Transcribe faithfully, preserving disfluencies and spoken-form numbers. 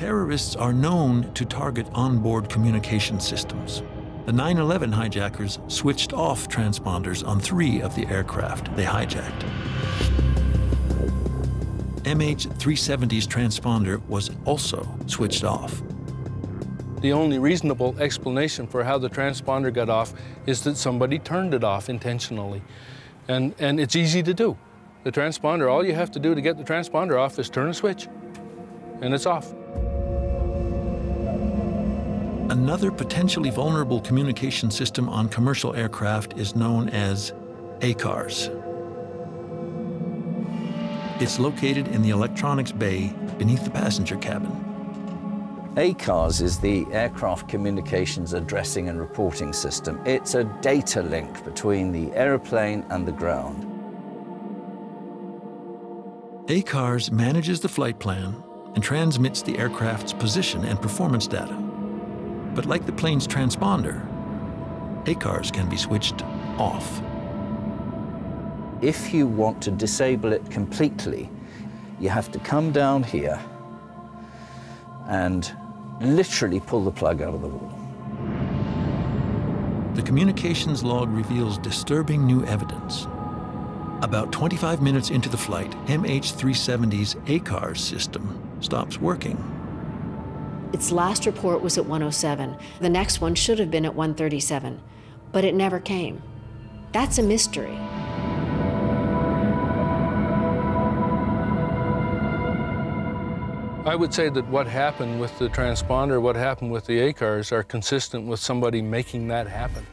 terrorists are known to target onboard communication systems. The nine eleven hijackers switched off transponders on three of the aircraft they hijacked. M H three seventy's transponder was also switched off. The only reasonable explanation for how the transponder got off is that somebody turned it off intentionally. And, and it's easy to do. The transponder, all you have to do to get the transponder off is turn a switch, and it's off. Another potentially vulnerable communication system on commercial aircraft is known as ACARS. It's located in the electronics bay beneath the passenger cabin. ACARS is the Aircraft Communications Addressing and Reporting System. It's a data link between the airplane and the ground. ACARS manages the flight plan and transmits the aircraft's position and performance data. But like the plane's transponder, ACARS can be switched off. If you want to disable it completely, you have to come down here and literally pull the plug out of the wall. The communications log reveals disturbing new evidence. About twenty-five minutes into the flight, M H three seventy's ACARS system stops working. Its last report was at one oh seven. The next one should have been at one thirty-seven, but it never came. That's a mystery. I would say that what happened with the transponder, what happened with the ACARS are consistent with somebody making that happen.